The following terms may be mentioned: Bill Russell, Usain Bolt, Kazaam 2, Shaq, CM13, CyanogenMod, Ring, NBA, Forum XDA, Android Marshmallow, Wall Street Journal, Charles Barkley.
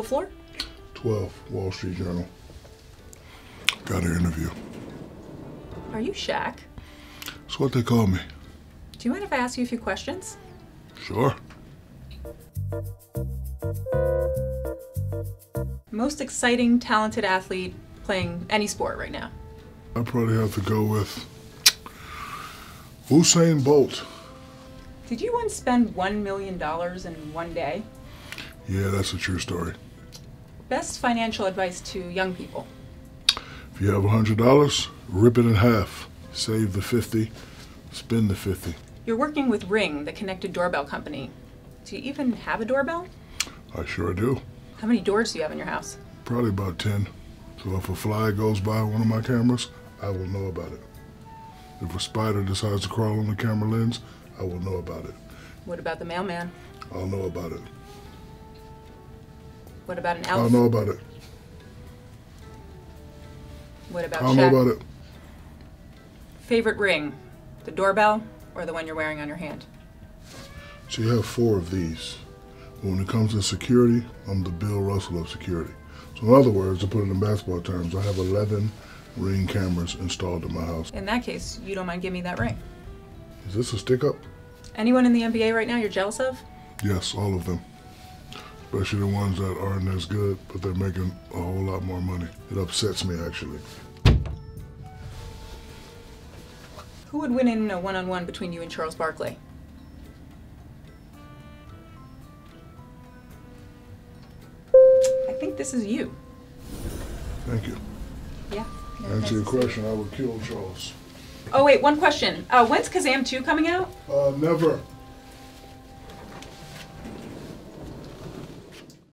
What floor? 12, Wall Street Journal. Got an interview. Are you Shaq? That's what they call me. Do you mind if I ask you a few questions? Sure. Most exciting, talented athlete playing any sport right now? I'd probably have to go with Usain Bolt. Did you once spend $1 million in one day? Yeah, that's a true story. Best financial advice to young people? If you have $100, rip it in half. Save the 50, spend the 50. You're working with Ring, the connected doorbell company. Do you even have a doorbell? I sure do. How many doors do you have in your house? Probably about 10. So if a fly goes by one of my cameras, I will know about it. If a spider decides to crawl on the camera lens, I will know about it. What about the mailman? I'll know about it. What about an elf? I'll know about it. What about Shaq? I'll know about it. Favorite ring? The doorbell or the one you're wearing on your hand? So you have four of these. When it comes to security, I'm the Bill Russell of security. So in other words, to put it in basketball terms, I have 11 Ring cameras installed in my house. In that case, you don't mind giving me that ring? Is this a stick-up? Anyone in the NBA right now you're jealous of? Yes, all of them. Especially the ones that aren't as good, but they're making a whole lot more money. It upsets me, actually. Who would win in a one-on-one between you and Charles Barkley? I think this is you. Thank you. Yeah. Answer your question, I would kill Charles. Oh wait, one question. When's Kazaam 2 coming out? Never.